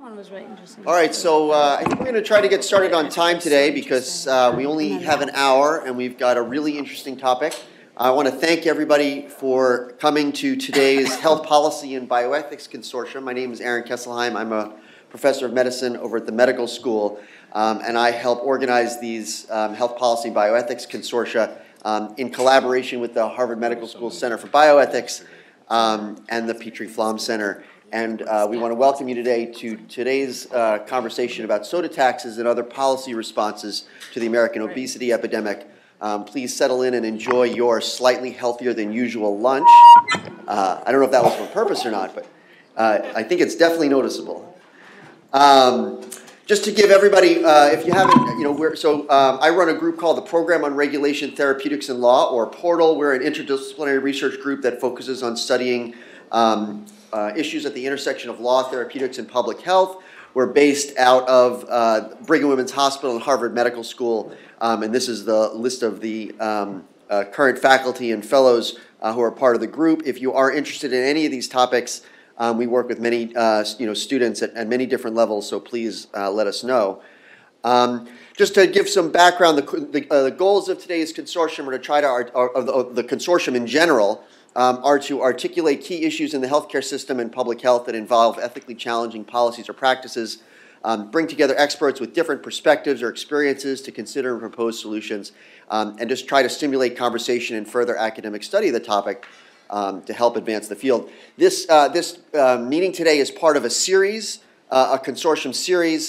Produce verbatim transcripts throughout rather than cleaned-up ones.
One was really interesting. All right, so uh, I think we're going to try to get started on time today because uh, we only have an hour and we've got a really interesting topic. I want to thank everybody for coming to today's Health Policy and Bioethics Consortium. My name is Aaron Kesselheim. I'm a professor of medicine over at the medical school, um, and I help organize these um, Health Policy and Bioethics Consortia um, in collaboration with the Harvard Medical School Center for Bioethics um, and the Petrie-Flom Center. And uh, we want to welcome you today to today's uh, conversation about soda taxes and other policy responses to the American obesity epidemic. Um, please settle in and enjoy your slightly healthier than usual lunch. Uh, I don't know if that was on purpose or not, but uh, I think it's definitely noticeable. Um, just to give everybody, uh, if you haven't, you know, we're, so um, I run a group called the Program on Regulation, Therapeutics, and Law, or PORTAL. We're an interdisciplinary research group that focuses on studying um, Uh, issues at the intersection of law, therapeutics, and public health. We're based out of uh, Brigham Women's Hospital and Harvard Medical School, um, and this is the list of the um, uh, current faculty and fellows uh, who are part of the group. If you are interested in any of these topics, um, we work with many uh, you know, students at, at many different levels, so please uh, let us know. Um, just to give some background, the, the, uh, the goals of today's consortium are to try to, art, or, or the, or the consortium in general, Um, are to articulate key issues in the healthcare system and public health that involve ethically challenging policies or practices, um, bring together experts with different perspectives or experiences to consider and propose solutions, um, and just try to stimulate conversation and further academic study of the topic um, to help advance the field. This, uh, this uh, meeting today is part of a series, uh, a consortium series,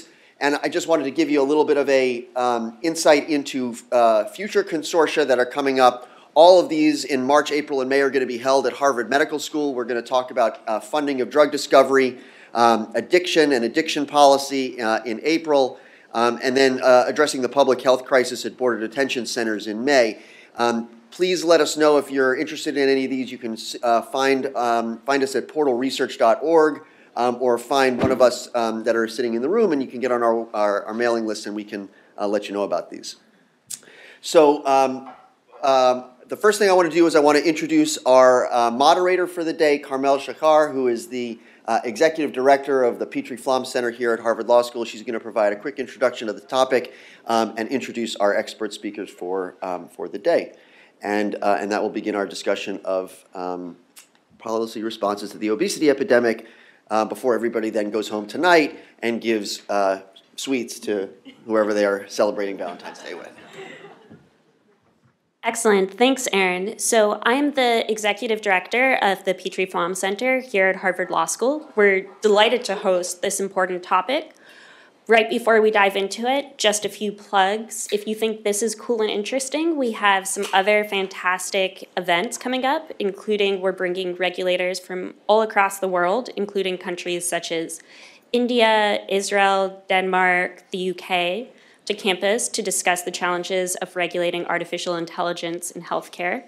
and I just wanted to give you a little bit of a um, insight into uh, future consortia that are coming up. All of these in March, April, and May are going to be held at Harvard Medical School. We're going to talk about uh, funding of drug discovery, um, addiction and addiction policy uh, in April, um, and then uh, addressing the public health crisis at border detention centers in May. Um, please let us know if you're interested in any of these. You can uh, find, um, find us at portal research dot org um, or find one of us um, that are sitting in the room, and you can get on our, our, our mailing list and we can uh, let you know about these. So. Um, um, The first thing I want to do is I want to introduce our uh, moderator for the day, Carmel Shachar, who is the uh, executive director of the Petrie-Flom Center here at Harvard Law School. She's going to provide a quick introduction to the topic um, and introduce our expert speakers for, um, for the day. And, uh, and that will begin our discussion of um, policy responses to the obesity epidemic uh, before everybody then goes home tonight and gives uh, sweets to whoever they are celebrating Valentine's Day with. Excellent. Thanks, Aaron. So I'm the executive director of the Petrie-Flom Center here at Harvard Law School. We're delighted to host this important topic. Right before we dive into it, just a few plugs. If you think this is cool and interesting, we have some other fantastic events coming up, including we're bringing regulators from all across the world, including countries such as India, Israel, Denmark, the U K, to campus to discuss the challenges of regulating artificial intelligence in healthcare.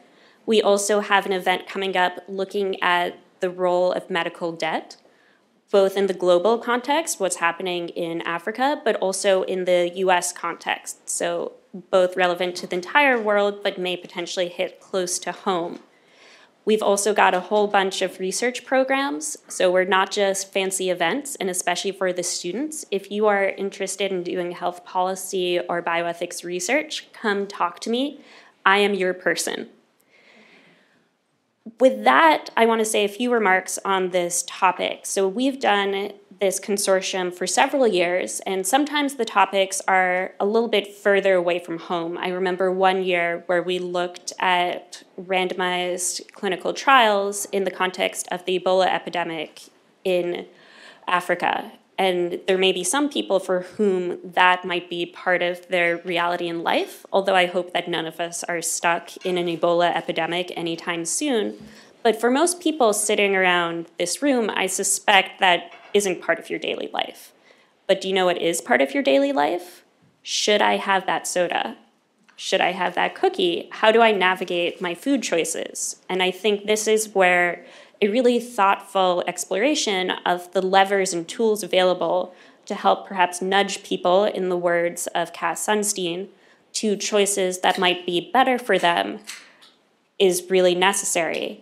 We also have an event coming up looking at the role of medical debt, both in the global context, what's happening in Africa, but also in the U S context. So both relevant to the entire world, but may potentially hit close to home. We've also got a whole bunch of research programs, so we're not just fancy events, and especially for the students. If you are interested in doing health policy or bioethics research, come talk to me. I am your person. With that, I want to say a few remarks on this topic. So we've done this consortium for several years, and sometimes the topics are a little bit further away from home. I remember one year where we looked at randomized clinical trials in the context of the Ebola epidemic in Africa. And there may be some people for whom that might be part of their reality in life, although I hope that none of us are stuck in an Ebola epidemic anytime soon. But for most people sitting around this room, I suspect that isn't part of your daily life. But do you know what is part of your daily life? Should I have that soda? Should I have that cookie? How do I navigate my food choices? And I think this is where a really thoughtful exploration of the levers and tools available to help perhaps nudge people, in the words of Cass Sunstein, to choices that might be better for them is really necessary.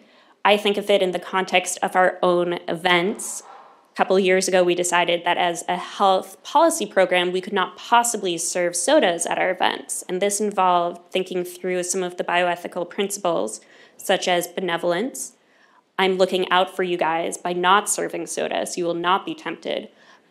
I think of it in the context of our own events. A couple years ago, we decided that as a health policy program, we could not possibly serve sodas at our events. And this involved thinking through some of the bioethical principles, such as benevolence. I'm looking out for you guys by not serving soda, so you will not be tempted.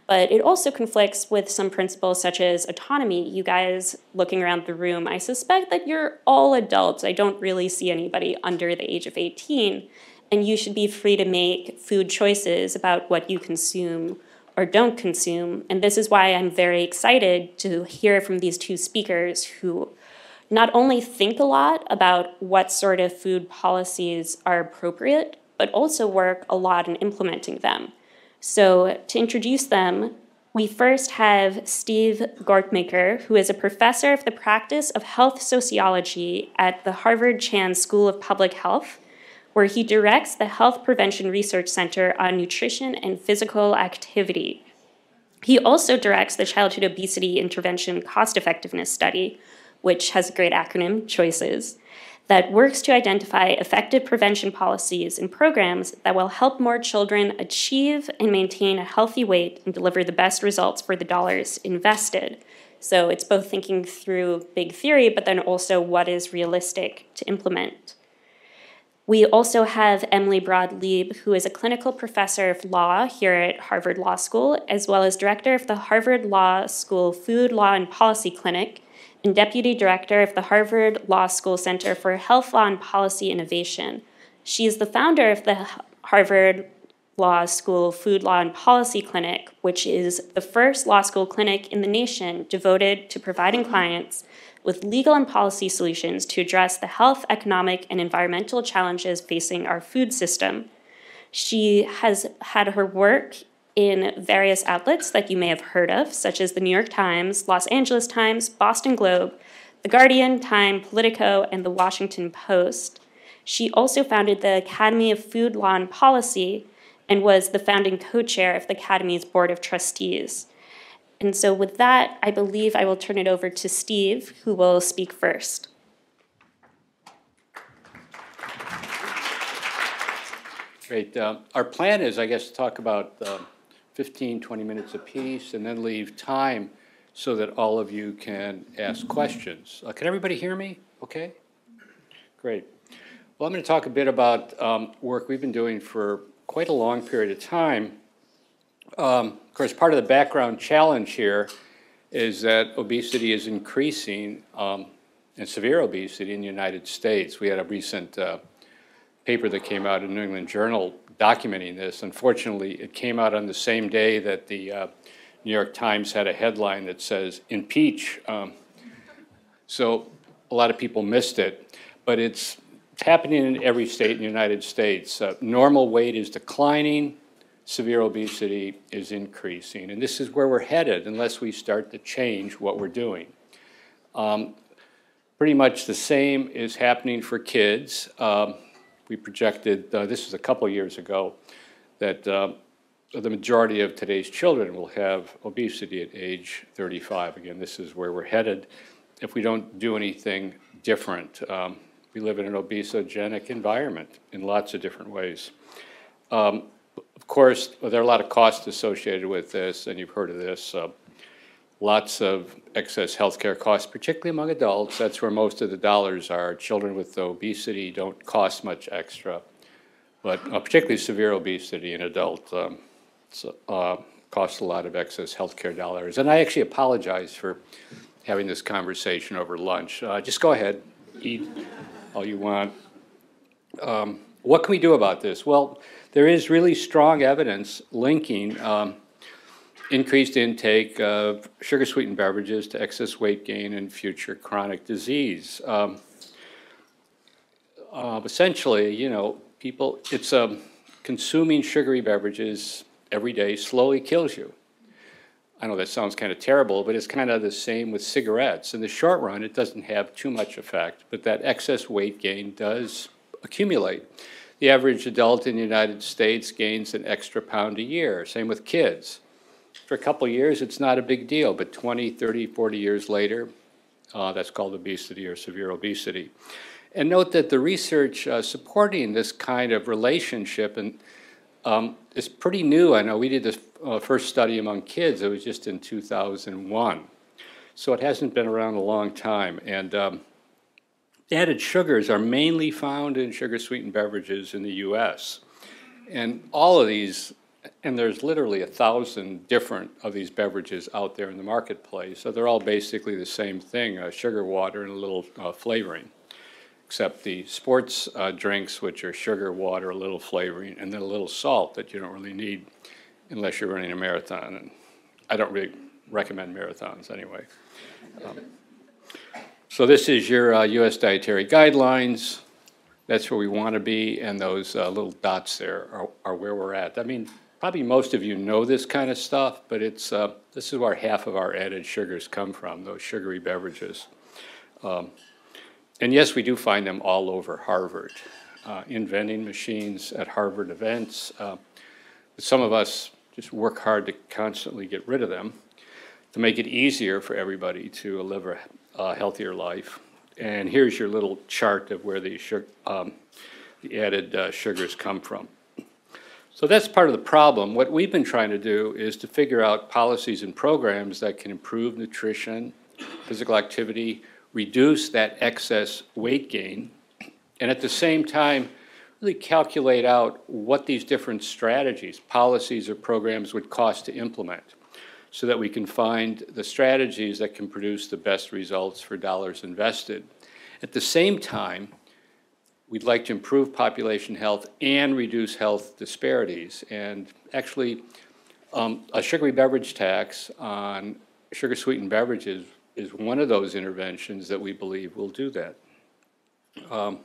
But it also conflicts with some principles such as autonomy. You guys looking around the room, I suspect that you're all adults. I don't really see anybody under the age of eighteen. And you should be free to make food choices about what you consume or don't consume. And this is why I'm very excited to hear from these two speakers who not only think a lot about what sort of food policies are appropriate, but also work a lot in implementing them. So to introduce them, we first have Steve Gortmaker, who is a professor of the practice of health sociology at the Harvard Chan School of Public Health, where he directs the Health Prevention Research Center on Nutrition and Physical Activity. He also directs the Childhood Obesity Intervention Cost Effectiveness Study, which has a great acronym, Choices, that works to identify effective prevention policies and programs that will help more children achieve and maintain a healthy weight and deliver the best results for the dollars invested. So it's both thinking through big theory, but then also what is realistic to implement. We also have Emily Broadlieb, who is a clinical professor of law here at Harvard Law School, as well as director of the Harvard Law School Food Law and Policy Clinic, and deputy director of the Harvard Law School Center for Health Law and Policy Innovation. She is the founder of the Harvard Law School Food Law and Policy Clinic, which is the first law school clinic in the nation devoted to providing clients with legal and policy solutions to address the health, economic, and environmental challenges facing our food system. She has had her work in various outlets that you may have heard of, such as the New York Times, Los Angeles Times, Boston Globe, The Guardian, Time, Politico, and The Washington Post. She also founded the Academy of Food Law and Policy and was the founding co-chair of the Academy's Board of Trustees. And so with that, I believe I will turn it over to Steve, who will speak first. Great. Uh, our plan is, I guess, to talk about uh, fifteen, twenty minutes apiece, and then leave time so that all of you can ask questions. Uh, can everybody hear me? Okay? Great. Well, I'm going to talk a bit about um, work we've been doing for quite a long period of time. Um, of course, part of the background challenge here is that obesity is increasing, um, and severe obesity in the United States. We had a recent uh, paper that came out in the New England Journal documenting this. Unfortunately, it came out on the same day that the uh, New York Times had a headline that says, impeach. Um, so a lot of people missed it. But it's happening in every state in the United States. Uh, normal weight is declining. Severe obesity is increasing. And this is where we're headed unless we start to change what we're doing. Um, pretty much the same is happening for kids. Um, We projected, uh, this was a couple years ago, that uh, the majority of today's children will have obesity at age thirty-five. Again, this is where we're headed if we don't do anything different. Um, we live in an obesogenic environment in lots of different ways. Um, of course, well, there are a lot of costs associated with this, and you've heard of this. Uh, lots of excess healthcare costs, particularly among adults. That's where most of the dollars are. Children with obesity don't cost much extra, but uh, particularly severe obesity in adults um, uh, costs a lot of excess healthcare dollars. And I actually apologize for having this conversation over lunch. Uh, just go ahead, eat all you want. Um, what can we do about this? Well, there is really strong evidence linking um, increased intake of sugar-sweetened beverages to excess weight gain and future chronic disease. Um, uh, essentially, you know, people, it's um, consuming sugary beverages every day slowly kills you. I know that sounds kind of terrible, but it's kind of the same with cigarettes. In the short run, it doesn't have too much effect, but that excess weight gain does accumulate. The average adult in the United States gains an extra pound a year, same with kids. For a couple years, it's not a big deal, but twenty, thirty, forty years later, uh, that's called obesity or severe obesity. And note that the research uh, supporting this kind of relationship and um, it's pretty new. I know we did this uh, first study among kids. It was just in two thousand one. So it hasn't been around a long time. And um, added sugars are mainly found in sugar-sweetened beverages in the U S. And all of these, and there's literally a thousand different of these beverages out there in the marketplace. So they're all basically the same thing, uh, sugar water and a little uh, flavoring, except the sports uh, drinks, which are sugar water, a little flavoring, and then a little salt that you don't really need unless you're running a marathon. And I don't really recommend marathons anyway. Um, so this is your uh, U S dietary guidelines. That's where we want to be, and those uh, little dots there are, are where we're at. I mean, probably most of you know this kind of stuff, but it's uh, this is where half of our added sugars come from, those sugary beverages. Um, and yes, we do find them all over Harvard, uh, in vending machines, at Harvard events. Uh, some of us just work hard to constantly get rid of them, to make it easier for everybody to live a uh, healthier life. And here's your little chart of where the, sugar, um, the added uh, sugars come from. So that's part of the problem. What we've been trying to do is to figure out policies and programs that can improve nutrition, physical activity, reduce that excess weight gain, and at the same time really calculate out what these different strategies, policies, or programs would cost to implement, so that we can find the strategies that can produce the best results for dollars invested. At the same time, we'd like to improve population health and reduce health disparities. And actually, um, a sugary beverage tax on sugar-sweetened beverages is one of those interventions that we believe will do that. Um,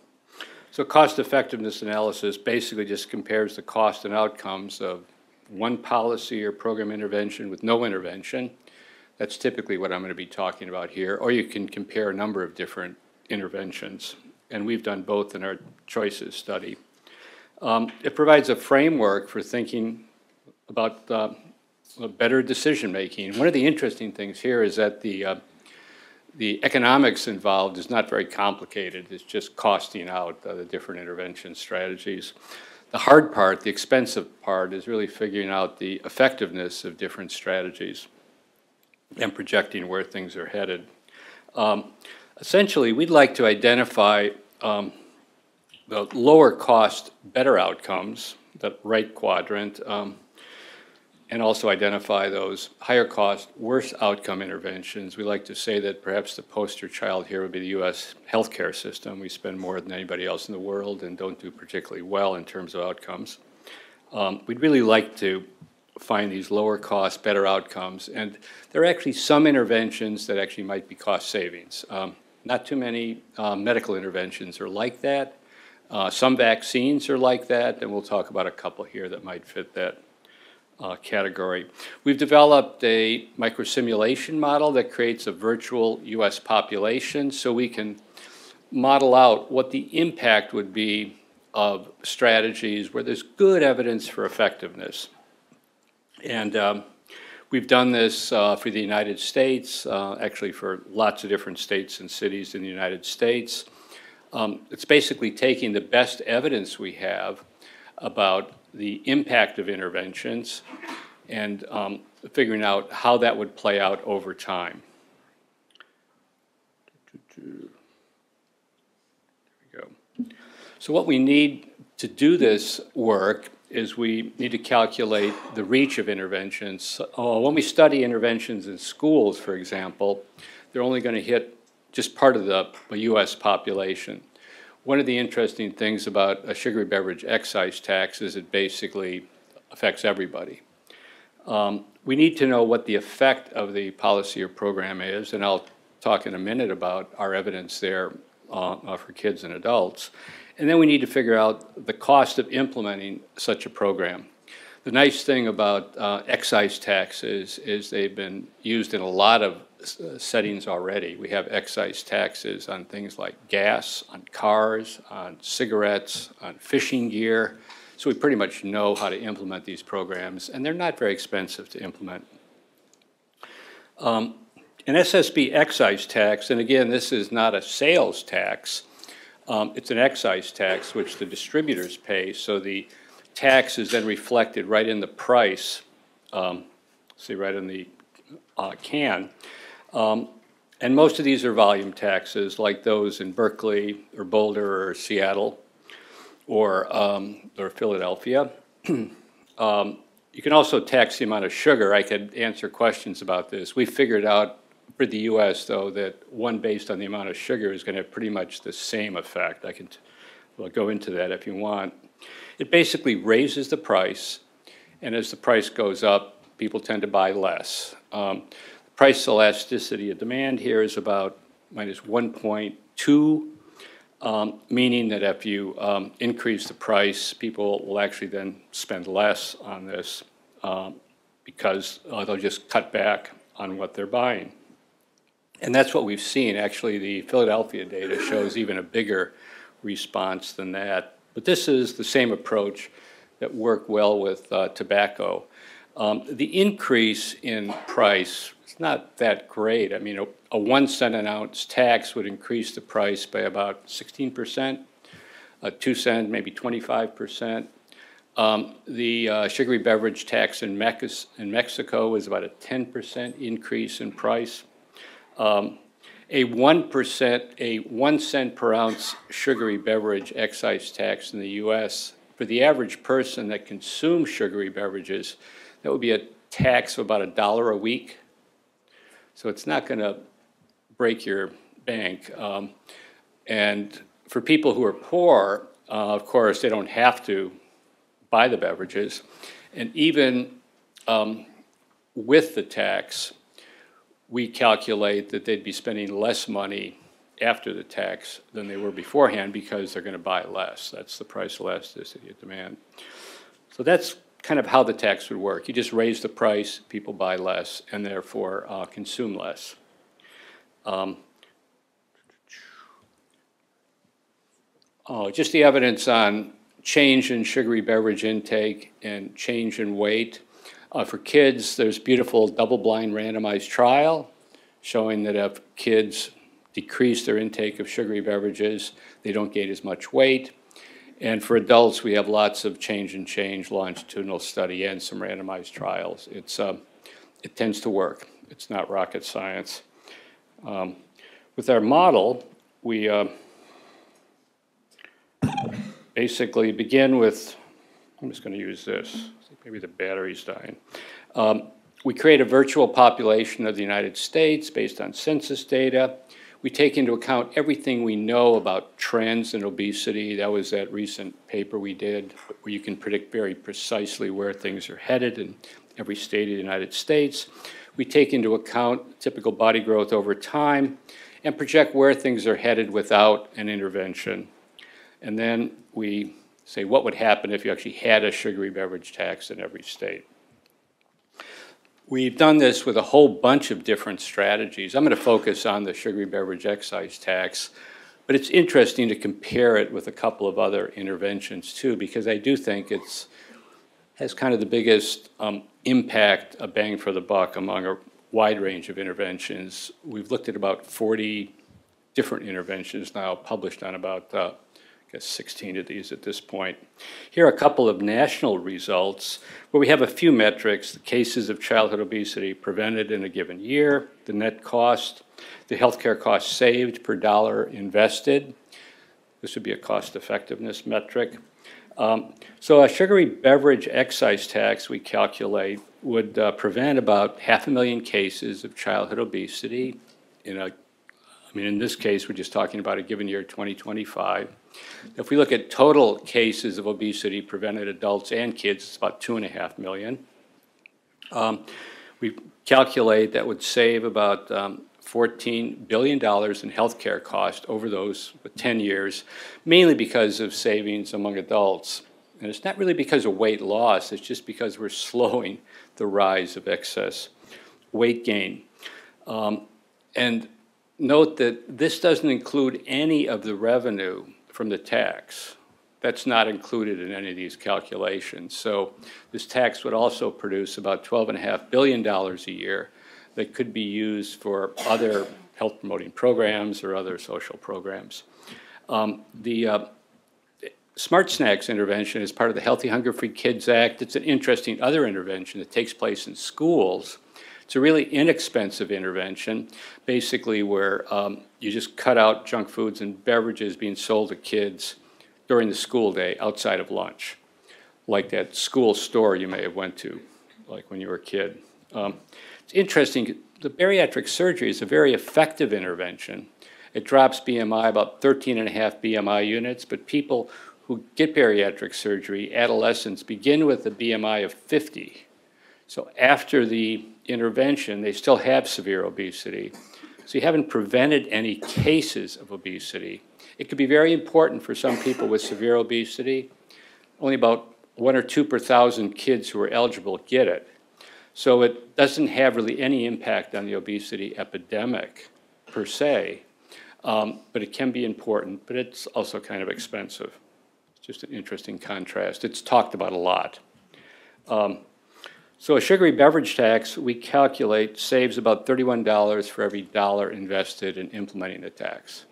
so cost-effectiveness analysis basically just compares the cost and outcomes of one policy or program intervention with no intervention. That's typically what I'm going to be talking about here. Or you can compare a number of different interventions. And we've done both in our Choices study. Um, it provides a framework for thinking about uh, better decision making. One of the interesting things here is that the, uh, the economics involved is not very complicated. It's just costing out uh, the different intervention strategies. The hard part, the expensive part, is really figuring out the effectiveness of different strategies and projecting where things are headed. Um, essentially, we'd like to identify um, the lower cost, better outcomes, that right quadrant, um, and also identify those higher cost, worse outcome interventions. We like to say that perhaps the poster child here would be the U S healthcare system. We spend more than anybody else in the world and don't do particularly well in terms of outcomes. Um, we'd really like to find these lower cost, better outcomes. And there are actually some interventions that actually might be cost savings. Um, not too many uh, medical interventions are like that. Uh, some vaccines are like that, and we'll talk about a couple here that might fit that Uh, category. We've developed a microsimulation model that creates a virtual U S population, so we can model out what the impact would be of strategies where there's good evidence for effectiveness. And um, we've done this uh, for the United States, uh, actually for lots of different states and cities in the United States. Um, it's basically taking the best evidence we have about the impact of interventions and um, figuring out how that would play out over time. There we go. So what we need to do this work is we need to calculate the reach of interventions. Uh, when we study interventions in schools, for example, they're only going to hit just part of the U S population. One of the interesting things about a sugary beverage excise tax is it basically affects everybody. Um, we need to know what the effect of the policy or program is, and I'll talk in a minute about our evidence there uh, for kids and adults. And then we need to figure out the cost of implementing such a program. The nice thing about uh, excise taxes is they've been used in a lot of settings already. We have excise taxes on things like gas, on cars, on cigarettes, on fishing gear. So we pretty much know how to implement these programs, and they're not very expensive to implement. Um, an S S B excise tax, and again, this is not a sales tax. Um, it's an excise tax which the distributors pay, so the tax is then reflected right in the price, um, see right in the uh, can. Um, and most of these are volume taxes, like those in Berkeley or Boulder or Seattle or, um, or Philadelphia. um, you can also tax the amount of sugar. I could answer questions about this. We figured out for the U S, though, that one based on the amount of sugar is going to have pretty much the same effect. I can t we'll go into that if you want. It basically raises the price, and as the price goes up, people tend to buy less. Um, price elasticity of demand here is about minus one point two, um, meaning that if you um, increase the price, people will actually then spend less on this um, because uh, they'll just cut back on what they're buying. And that's what we've seen. Actually, the Philadelphia data shows even a bigger response than that. But this is the same approach that worked well with uh, tobacco. Um, the increase in price is not that great. I mean, a, a one cent an ounce tax would increase the price by about sixteen percent, a two cent, maybe twenty-five percent. Um, the uh, sugary beverage tax in, Mex in Mexico is about a ten percent increase in price. Um, a one percent, a one cent per ounce sugary beverage excise tax in the U S, for the average person that consumes sugary beverages, that would be a tax of about a dollar a week. So it's not going to break your bank. Um, and for people who are poor, uh, of course, they don't have to buy the beverages. And even um, with the tax, we calculate that they'd be spending less money after the tax than they were beforehand because they're going to buy less. That's the price elasticity of demand. So that's kind of how the tax would work. You just raise the price, people buy less, and therefore uh, consume less. Um, oh, just the evidence on change in sugary beverage intake and change in weight. Uh, for kids, there's beautiful double-blind randomized trial showing that if kids decrease their intake of sugary beverages, they don't gain as much weight. And for adults, we have lots of change and change longitudinal study and some randomized trials. It's, uh, it tends to work. It's not rocket science. Um, with our model, we uh, basically begin with, I'm just going to use this. Maybe the battery's dying. Um, we create a virtual population of the United States based on census data. We take into account everything we know about trends in obesity. That was that recent paper we did where you can predict very precisely where things are headed in every state of the United States. We take into account typical body growth over time and project where things are headed without an intervention. And then we say what would happen if you actually had a sugary beverage tax in every state. We've done this with a whole bunch of different strategies. I'm going to focus on the sugary beverage excise tax, but it's interesting to compare it with a couple of other interventions too, because I do think it's has kind of the biggest um, impact, a bang for the buck among a wide range of interventions. We've looked at about forty different interventions now, published on about uh, I guess sixteen of these at this point. Here are a couple of national results where we have a few metrics: the cases of childhood obesity prevented in a given year, the net cost, the healthcare cost saved per dollar invested. This would be a cost effectiveness metric. Um, so a sugary beverage excise tax, we calculate, would uh, prevent about half a million cases of childhood obesity in a I mean, in this case, we're just talking about a given year, twenty twenty-five. If we look at total cases of obesity prevented adults and kids, it's about two and a half million. Um, we calculate that would save about um, fourteen billion dollars in healthcare cost over those ten years, mainly because of savings among adults. And it's not really because of weight loss, it's just because we're slowing the rise of excess weight gain. Um, and Note that this doesn't include any of the revenue from the tax. That's not included in any of these calculations. So this tax would also produce about twelve point five billion dollars a year that could be used for other health promoting programs or other social programs. Um, the, uh, Smart Snacks intervention is part of the Healthy Hunger Free Kids Act. It's an interesting other intervention that takes place in schools. It's a really inexpensive intervention, basically where um, you just cut out junk foods and beverages being sold to kids during the school day outside of lunch, like that school store you may have went to, like when you were a kid. Um, it's interesting, the bariatric surgery is a very effective intervention. It drops B M I about thirteen and a half B M I units, but people who get bariatric surgery, adolescents, begin with a B M I of fifty. So after the intervention, they still have severe obesity. So you haven't prevented any cases of obesity. It could be very important for some people with severe obesity. Only about one or two per thousand kids who are eligible get it. So it doesn't have really any impact on the obesity epidemic per se, um, but it can be important, but it's also kind of expensive. It's just an interesting contrast. It's talked about a lot. Um, So a sugary beverage tax, we calculate, saves about thirty-one dollars for every dollar invested in implementing the tax.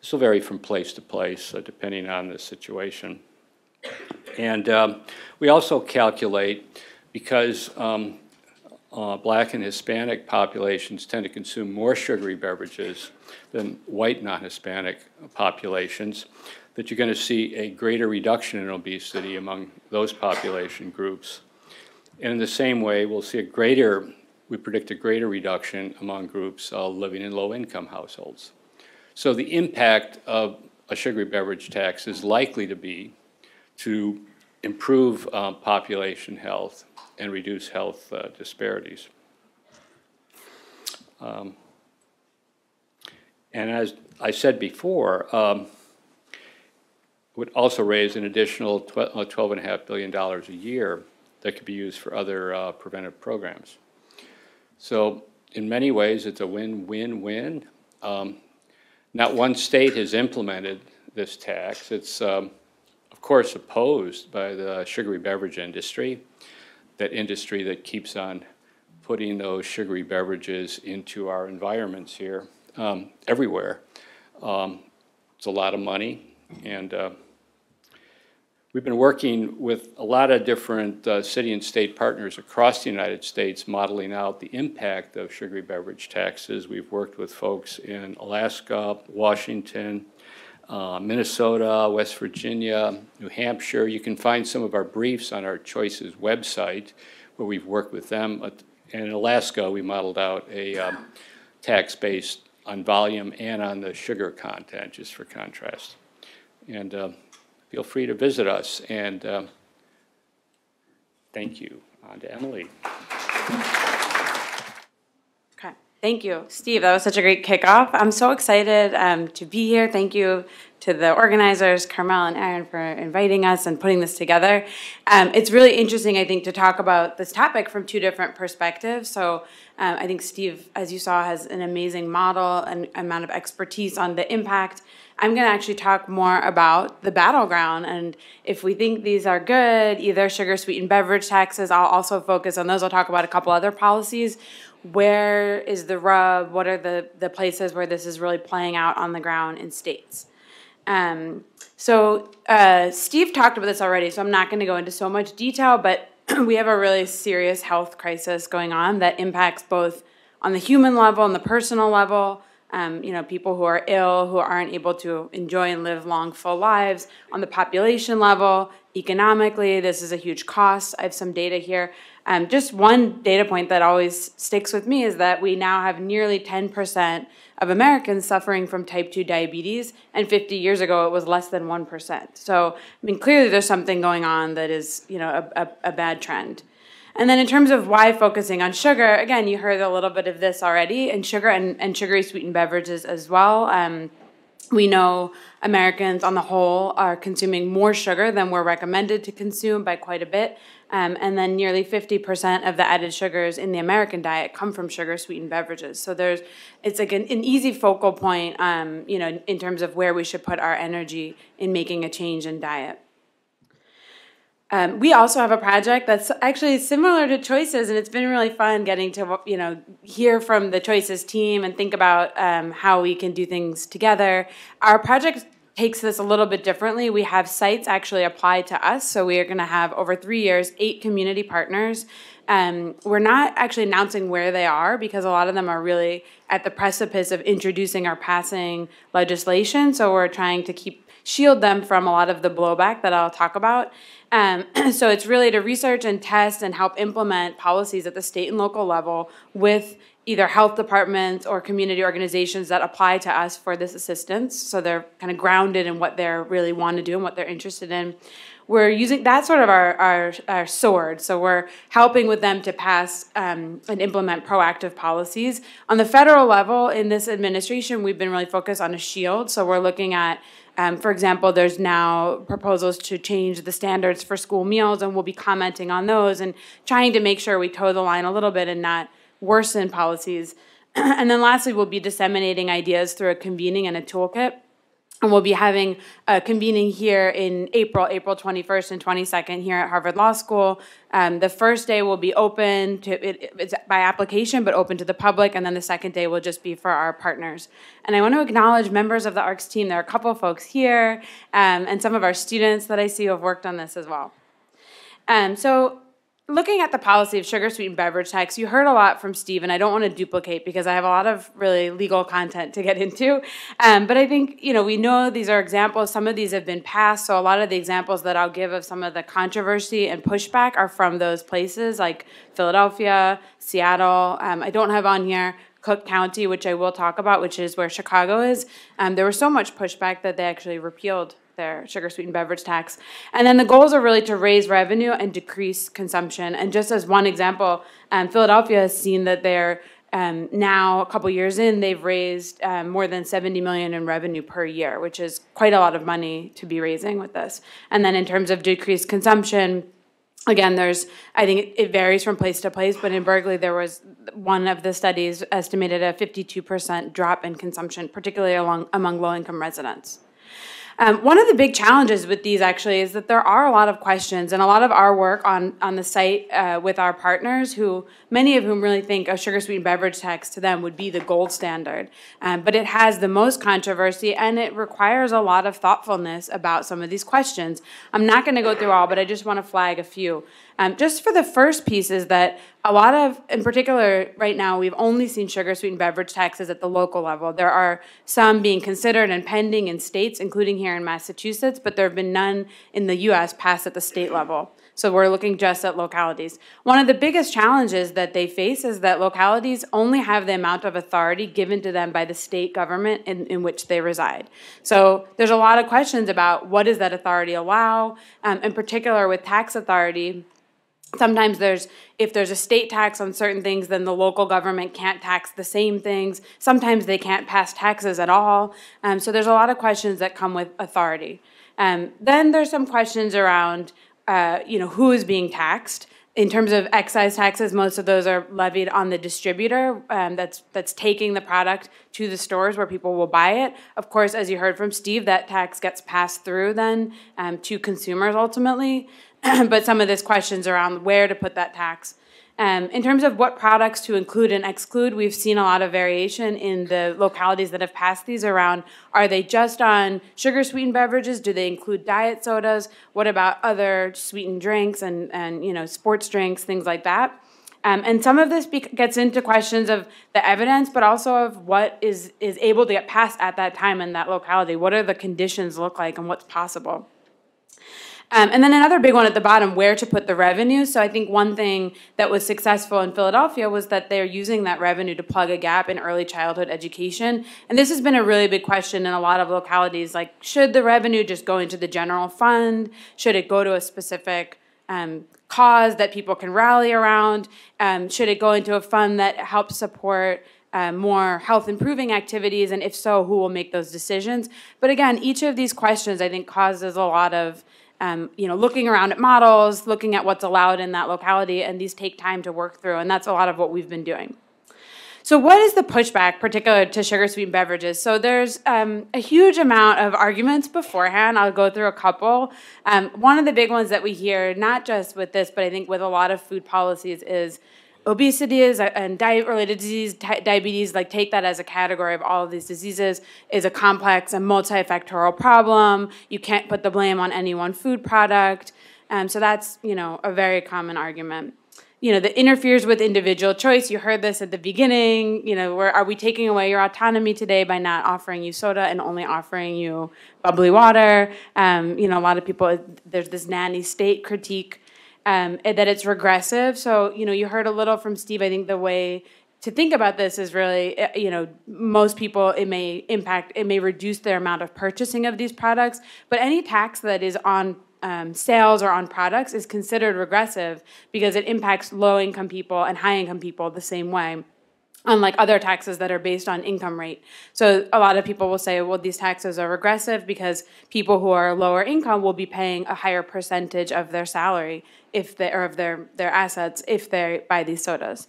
This will vary from place to place, uh, depending on the situation. And um, we also calculate, because um, uh, black and Hispanic populations tend to consume more sugary beverages than white non-Hispanic populations, that you're going to see a greater reduction in obesity among those population groups. And in the same way, we'll see a greater, we predict a greater reduction among groups uh, living in low-income households. So the impact of a sugary beverage tax is likely to be to improve uh, population health and reduce health uh, disparities. Um, and as I said before, um, it would also raise an additional twelve point five billion dollars a year that could be used for other uh, preventive programs. So in many ways, it's a win-win-win. Um, not one state has implemented this tax. It's, um, of course, opposed by the sugary beverage industry, that industry that keeps on putting those sugary beverages into our environments here, um, everywhere. Um, it's a lot of money, and uh, we've been working with a lot of different uh, city and state partners across the United States modeling out the impact of sugary beverage taxes. We've worked with folks in Alaska, Washington, uh, Minnesota, West Virginia, New Hampshire. You can find some of our briefs on our Choices website where we've worked with them. And in Alaska, we modeled out a um, tax based on volume and on the sugar content, just for contrast. And uh, feel free to visit us, and uh, thank you. On to Emily. Okay, thank you, Steve. That was such a great kickoff. I'm so excited um, to be here. Thank you to the organizers, Carmel and Aaron, for inviting us and putting this together. Um, it's really interesting, I think, to talk about this topic from two different perspectives. So um, I think Steve, as you saw, has an amazing model and amount of expertise on the impact. I'm going to actually talk more about the battleground, and if we think these are good, either sugar sweetened beverage taxes, I'll also focus on those. I'll talk about a couple other policies. Where is the rub? What are the, the places where this is really playing out on the ground in states? Um, so uh, Steve talked about this already, so I'm not going to go into so much detail, but we have a really serious health crisis going on that impacts both on the human level and the personal level. Um, you know, people who are ill, who aren't able to enjoy and live long, full lives. On the population level, economically, this is a huge cost. I have some data here. Um, just one data point that always sticks with me is that we now have nearly ten percent of Americans suffering from type two diabetes, and fifty years ago it was less than one percent. So, I mean, clearly there's something going on that is, you know, a, a, a bad trend. And then in terms of why focusing on sugar, again, you heard a little bit of this already, and sugar and, and sugary sweetened beverages as well. Um, we know Americans on the whole are consuming more sugar than we're recommended to consume by quite a bit. Um, and then nearly fifty percent of the added sugars in the American diet come from sugar sweetened beverages. So there's, it's like an, an easy focal point, um, you know, in terms of where we should put our energy in making a change in diet. Um, we also have a project that's actually similar to Choices, and it's been really fun getting to, you know, hear from the Choices team and think about um, how we can do things together. Our project takes this a little bit differently. We have sites actually apply to us, so we are going to have, over three years, eight community partners. Um, we're not actually announcing where they are because a lot of them are really at the precipice of introducing or passing legislation, so we're trying to keep shield them from a lot of the blowback that I'll talk about. Um, so it's really to research and test and help implement policies at the state and local level with either health departments or community organizations that apply to us for this assistance. So they're kind of grounded in what they really want to do and what they're interested in. We're using that sort of our, our, our sword. So we're helping with them to pass um, and implement proactive policies. On the federal level, in this administration, we've been really focused on a shield. So we're looking at, um, for example, there's now proposals to change the standards for school meals, and we'll be commenting on those and trying to make sure we toe the line a little bit and not worsen policies. And then lastly, we'll be disseminating ideas through a convening and a toolkit. And we'll be having a convening here in April, April twenty-first and twenty-second here at Harvard Law School. Um, the first day will be open to, it, it's by application, but open to the public, and then the second day will just be for our partners. And I want to acknowledge members of the A R C S team. There are a couple of folks here, um, and some of our students that I see who have worked on this as well. Um, so looking at the policy of sugar-sweetened beverage tax, you heard a lot from Steve, and I don't want to duplicate because I have a lot of really legal content to get into. Um, but I think, you know, we know these are examples. Some of these have been passed, so a lot of the examples that I'll give of some of the controversy and pushback are from those places like Philadelphia, Seattle. Um, I don't have on here Cook County, which I will talk about, which is where Chicago is. Um, there was so much pushback that they actually repealed their sugar-sweetened beverage tax. And then the goals are really to raise revenue and decrease consumption. And just as one example, um, Philadelphia has seen that they're um, now, a couple years in, they've raised um, more than seventy million dollars in revenue per year, which is quite a lot of money to be raising with this. And then in terms of decreased consumption, again, there's, I think it varies from place to place, but in Berkeley there was one of the studies estimated a fifty-two percent drop in consumption, particularly along, among low-income residents. Um, one of the big challenges with these actually is that there are a lot of questions, and a lot of our work on, on the site uh, with our partners, who many of whom really think a sugar-sweetened beverage tax to them would be the gold standard. Um, but it has the most controversy, and it requires a lot of thoughtfulness about some of these questions. I'm not going to go through all, but I just want to flag a few. Um, just for the first piece is that a lot of, in particular right now, we've only seen sugar-sweetened beverage taxes at the local level. There are some being considered and pending in states, including here in Massachusetts, but there have been none in the U S passed at the state level. So we're looking just at localities. One of the biggest challenges that they face is that localities only have the amount of authority given to them by the state government in, in which they reside. So there's a lot of questions about what does that authority allow, um, in particular with tax authority. Sometimes there's, if there's a state tax on certain things, then the local government can't tax the same things. Sometimes they can't pass taxes at all. Um, so there's a lot of questions that come with authority. Um, then there's some questions around, uh, you know, who is being taxed. In terms of excise taxes, most of those are levied on the distributor um, that's that's taking the product to the stores where people will buy it. Of course, as you heard from Steve, that tax gets passed through then um, to consumers ultimately. But some of these questions around where to put that tax. Um, in terms of what products to include and exclude, we've seen a lot of variation in the localities that have passed these around. Are they just on sugar-sweetened beverages? Do they include diet sodas? What about other sweetened drinks and, and you know, sports drinks, things like that? Um, and some of this be gets into questions of the evidence, but also of what is, is able to get passed at that time in that locality. What are the conditions look like and what's possible? Um, and then another big one at the bottom, where to put the revenue. So I think one thing that was successful in Philadelphia was that they're using that revenue to plug a gap in early childhood education. And this has been a really big question in a lot of localities, like should the revenue just go into the general fund? Should it go to a specific um, cause that people can rally around? Um, should it go into a fund that helps support Uh, more health-improving activities, and if so, who will make those decisions? But again, each of these questions, I think, causes a lot of, um, you know, looking around at models, looking at what's allowed in that locality, and these take time to work through, and that's a lot of what we've been doing. So what is the pushback, particular to sugar-sweetened beverages? So there's um, a huge amount of arguments beforehand. I'll go through a couple. Um, one of the big ones that we hear, not just with this, but I think with a lot of food policies, is obesity is, and diet-related disease, diabetes, like take that as a category of all of these diseases, is a complex and multifactorial problem. You can't put the blame on any one food product. Um, so that's, you know, a very common argument. You know, that interferes with individual choice. You heard this at the beginning. You know, where are we taking away your autonomy today by not offering you soda and only offering you bubbly water? Um, you know, a lot of people, there's this nanny state critique um, that it's regressive. So, you know, you heard a little from Steve. I think the way to think about this is really, you know, most people, it may impact, it may reduce their amount of purchasing of these products, but any tax that is on Um, sales or on products is considered regressive because it impacts low-income people and high-income people the same way, unlike other taxes that are based on income rate. So a lot of people will say, well, these taxes are regressive because people who are lower income will be paying a higher percentage of their salary if they, or of their, their assets if they buy these sodas.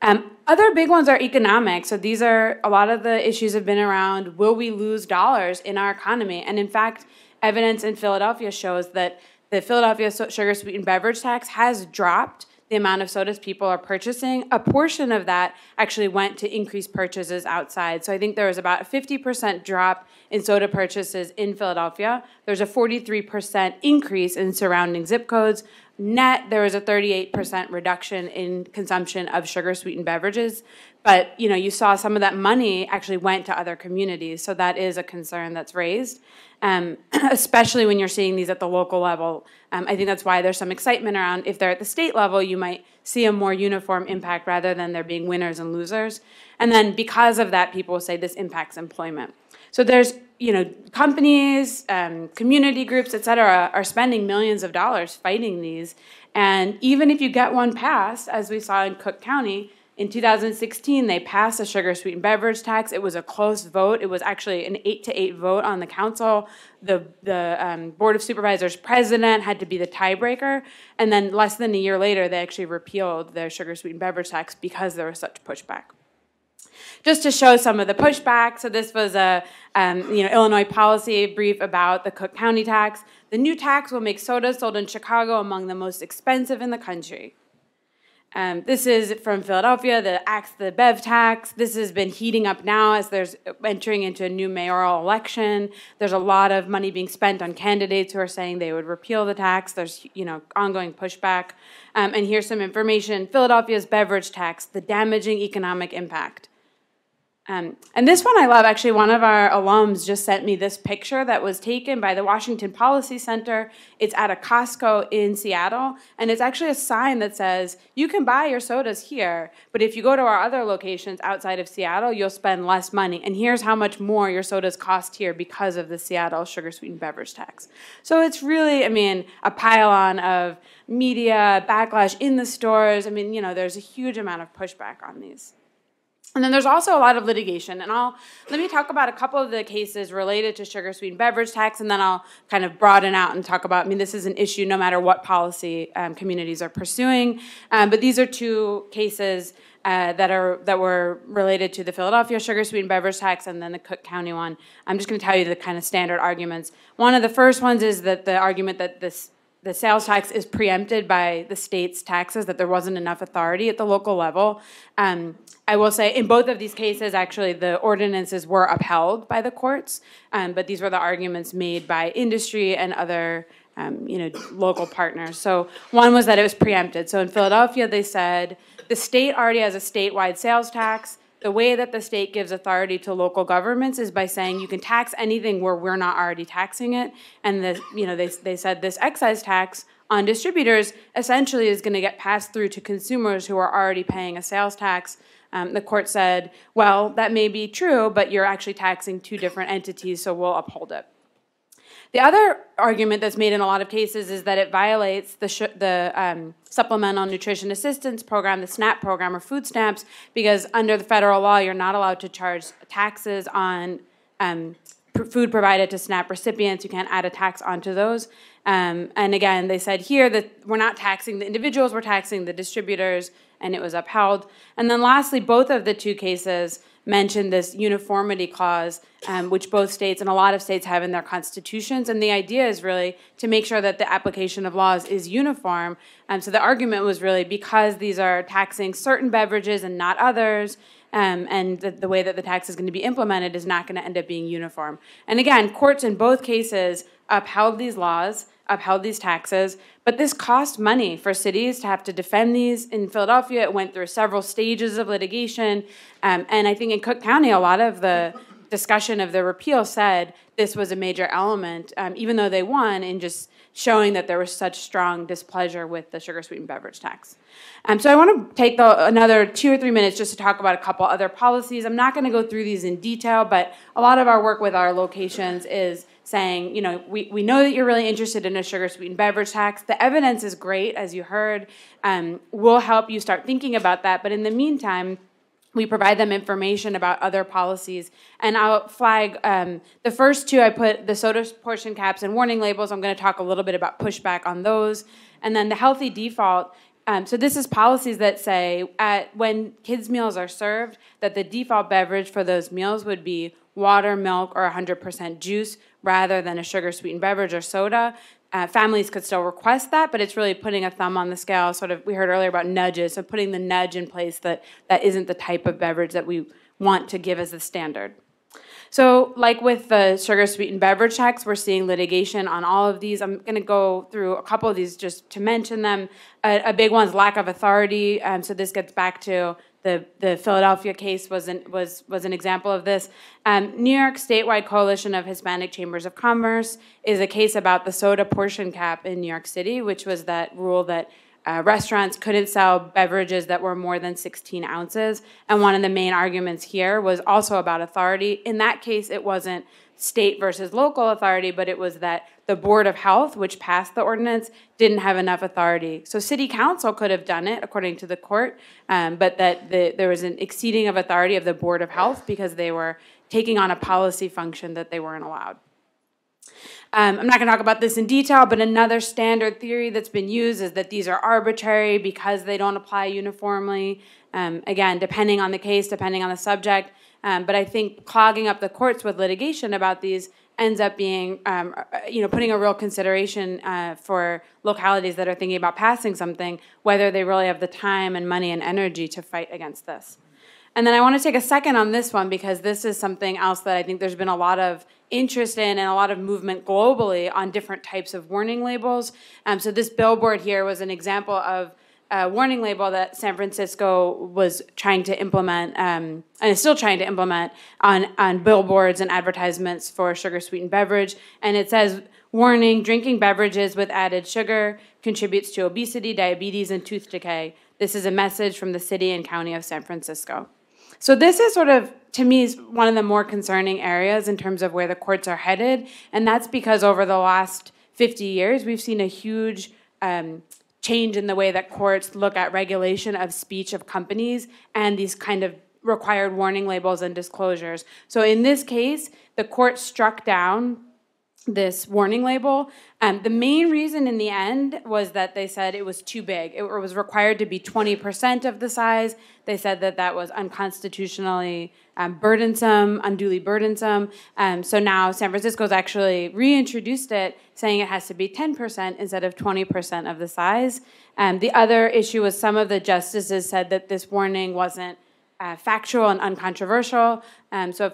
Um, other big ones are economic. So these are, a lot of the issues have been around, will we lose dollars in our economy? And in fact, evidence in Philadelphia shows that the Philadelphia sugar-sweetened beverage tax has dropped the amount of sodas people are purchasing. A portion of that actually went to increased purchases outside. So I think there was about a fifty percent drop in soda purchases in Philadelphia. There's a forty-three percent increase in surrounding zip codes. Net, there was a thirty-eight percent reduction in consumption of sugar-sweetened beverages. But, you know, you saw some of that money actually went to other communities. So that is a concern that's raised. Um, especially when you're seeing these at the local level. Um, I think that's why there's some excitement around, if they're at the state level, you might see a more uniform impact rather than there being winners and losers. And then because of that, people will say this impacts employment. So there's, you know, companies, um, community groups, et cetera, are spending millions of dollars fighting these. And even if you get one passed, as we saw in Cook County, in two thousand sixteen, they passed a sugar-sweetened beverage tax. It was a close vote. It was actually an eight to eight vote on the council. The, the um, Board of Supervisors president had to be the tiebreaker. And then less than a year later, they actually repealed their sugar-sweetened beverage tax because there was such pushback. Just to show some of the pushback, so this was a um, you know, Illinois policy brief about the Cook County tax. The new tax will make sodas sold in Chicago among the most expensive in the country. Um, this is from Philadelphia, the axe, the bev tax. This has been heating up now as there's entering into a new mayoral election. There's a lot of money being spent on candidates who are saying they would repeal the tax. There's, you know, ongoing pushback. Um, and here's some information. Philadelphia's beverage tax, the damaging economic impact. Um, and this one I love. Actually, one of our alums just sent me this picture that was taken by the Washington Policy Center. It's at a Costco in Seattle, and it's actually a sign that says, you can buy your sodas here, but if you go to our other locations outside of Seattle, you'll spend less money. And here's how much more your sodas cost here because of the Seattle sugar-sweetened beverage tax. So it's really, I mean, a pile-on of media, backlash in the stores. I mean, you know, there's a huge amount of pushback on these. And then there's also a lot of litigation. And I'll let me talk about a couple of the cases related to sugar-sweetened beverage tax, and then I'll kind of broaden out and talk about, I mean, this is an issue no matter what policy um, communities are pursuing. Um, but these are two cases uh, that are that were related to the Philadelphia sugar-sweetened beverage tax and then the Cook County one. I'm just going to tell you the kind of standard arguments. One of the first ones is that the argument that this the sales tax is preempted by the state's taxes, that there wasn't enough authority at the local level. Um, I will say in both of these cases, actually, the ordinances were upheld by the courts, um, but these were the arguments made by industry and other um, you know, local partners. So one was that it was preempted. So in Philadelphia, they said the state already has a statewide sales tax. The way that the state gives authority to local governments is by saying you can tax anything where we're not already taxing it. And the, you know, they, they said this excise tax on distributors essentially is going to get passed through to consumers who are already paying a sales tax. Um, the court said, well, that may be true, but you're actually taxing two different entities, so we'll uphold it. The other argument that's made in a lot of cases is that it violates the, sh the um, Supplemental Nutrition Assistance Program, the SNAP program, or food stamps, because under the federal law, you're not allowed to charge taxes on um, pr food provided to SNAP recipients. You can't add a tax onto those. Um, and again, they said here that we're not taxing the individuals, we're taxing the distributors and it was upheld. And then lastly, both of the two cases mentioned this uniformity clause, um, which both states and a lot of states have in their constitutions. And the idea is really to make sure that the application of laws is uniform. Um, so the argument was really because these are taxing certain beverages and not others, um, and the, the way that the tax is going to be implemented is not going to end up being uniform. And again, courts in both cases upheld these laws, upheld these taxes, but this cost money for cities to have to defend these. In Philadelphia, it went through several stages of litigation, um, and I think in Cook County, a lot of the discussion of the repeal said this was a major element, um, even though they won, in just showing that there was such strong displeasure with the sugar-sweetened beverage tax. Um, so I want to take the, another two or three minutes just to talk about a couple other policies. I'm not going to go through these in detail, but a lot of our work with our locations is saying, you know, we, we know that you're really interested in a sugar-sweetened beverage tax. The evidence is great, as you heard. Um, we'll help you start thinking about that. But in the meantime, we provide them information about other policies. And I'll flag um, the first two. I put the soda portion caps and warning labels. I'm going to talk a little bit about pushback on those. And then the healthy default. Um, so this is policies that say at, when kids' meals are served, that the default beverage for those meals would be water, milk, or one hundred percent juice rather than a sugar-sweetened beverage or soda. Uh, families could still request that, but it's really putting a thumb on the scale. Sort of, we heard earlier about nudges, so putting the nudge in place that that isn't the type of beverage that we want to give as the standard. So like with the sugar-sweetened beverage tax, we're seeing litigation on all of these. I'm going to go through a couple of these just to mention them. A, a big one's lack of authority. Um, so this gets back to the, the Philadelphia case was an, was, was an example of this. Um, New York Statewide Coalition of Hispanic Chambers of Commerce is a case about the soda portion cap in New York City, which was that rule that Uh, restaurants couldn't sell beverages that were more than sixteen ounces. And one of the main arguments here was also about authority. In that case, it wasn't state versus local authority, but it was that the Board of Health, which passed the ordinance, didn't have enough authority. So city council could have done it, according to the court, um, but that the, there was an exceeding of authority of the Board of Health because they were taking on a policy function that they weren't allowed. Um, I'm not going to talk about this in detail, but another standard theory that's been used is that these are arbitrary because they don't apply uniformly, um, again, depending on the case, depending on the subject. Um, but I think clogging up the courts with litigation about these ends up being, um, you know, putting a real consideration uh, for localities that are thinking about passing something, whether they really have the time and money and energy to fight against this. And then I want to take a second on this one because this is something else that I think there's been a lot of interest in and a lot of movement globally on different types of warning labels. Um, so this billboard here was an example of a warning label that San Francisco was trying to implement um, and is still trying to implement on, on billboards and advertisements for sugar-sweetened beverage. And it says, warning, drinking beverages with added sugar contributes to obesity, diabetes, and tooth decay. This is a message from the city and county of San Francisco. So this is sort of, to me, is one of the more concerning areas in terms of where the courts are headed, and that's because over the last fifty years, we've seen a huge um, change in the way that courts look at regulation of speech of companies and these kind of required warning labels and disclosures. So in this case, the court struck down this warning label. Um, the main reason in the end was that they said it was too big. It was required to be twenty percent of the size. They said that that was unconstitutionally um, burdensome, unduly burdensome. Um, so now San Francisco's actually reintroduced it, saying it has to be ten percent instead of twenty percent of the size. Um, the other issue was some of the justices said that this warning wasn't uh, factual and uncontroversial. Um, so if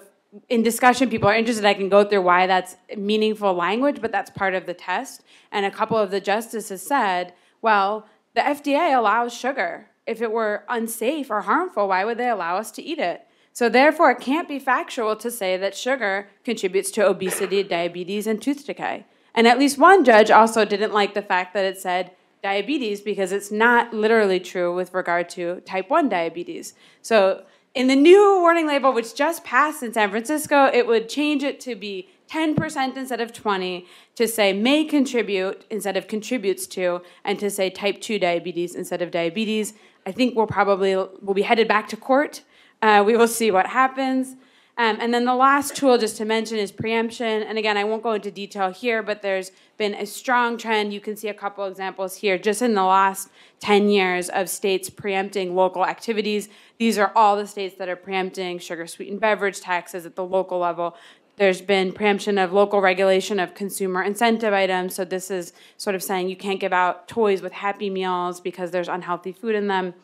in discussion, people are interested, I can go through why that's meaningful language, but that's part of the test. And a couple of the justices said, well, the F D A allows sugar. If it were unsafe or harmful, why would they allow us to eat it? So therefore, it can't be factual to say that sugar contributes to obesity, diabetes, and tooth decay. And at least one judge also didn't like the fact that it said diabetes because it's not literally true with regard to type one diabetes. So in the new warning label, which just passed in San Francisco, it would change it to be ten percent instead of twenty, to say may contribute instead of contributes to, and to say type two diabetes instead of diabetes. I think we'll probably, we'll be headed back to court. Uh, we will see what happens. Um, and then the last tool just to mention is preemption. And again, I won't go into detail here, but there's been a strong trend. You can see a couple examples here just in the last ten years of states preempting local activities. These are all the states that are preempting sugar-sweetened beverage taxes at the local level. There's been preemption of local regulation of consumer incentive items. So this is sort of saying you can't give out toys with Happy Meals because there's unhealthy food in them.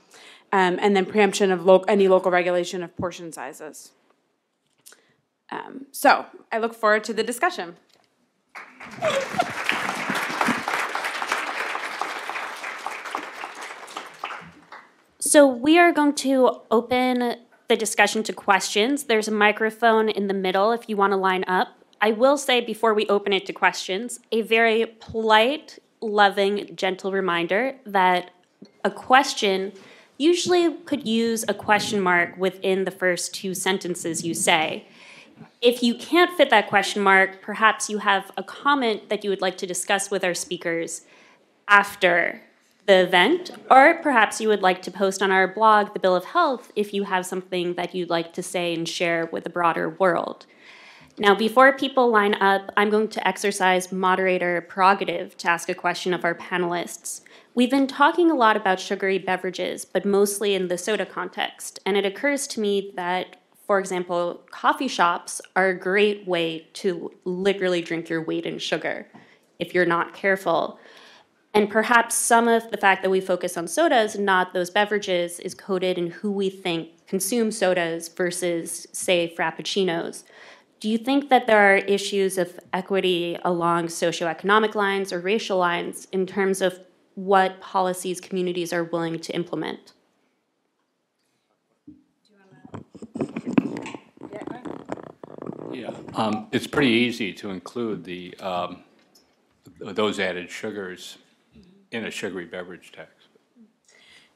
Um, and then preemption of lo- any local regulation of portion sizes. Um, so I look forward to the discussion. So we are going to open the discussion to questions. There's a microphone in the middle if you want to line up. I will say before we open it to questions, a very polite, loving, gentle reminder that a question usually could use a question mark within the first two sentences you say. If you can't fit that question mark, perhaps you have a comment that you would like to discuss with our speakers after the event, or perhaps you would like to post on our blog, The Bill of Health, if you have something that you'd like to say and share with the broader world. Now, before people line up, I'm going to exercise moderator prerogative to ask a question of our panelists. We've been talking a lot about sugary beverages, but mostly in the soda context, and it occurs to me that for example, coffee shops are a great way to literally drink your weight in sugar if you're not careful. And perhaps some of the fact that we focus on sodas, not those beverages, is coded in who we think consumes sodas versus, say, frappuccinos. Do you think that there are issues of equity along socioeconomic lines or racial lines in terms of what policies communities are willing to implement? Yeah, um, it's pretty easy to include the um, those added sugars in a sugary beverage tax.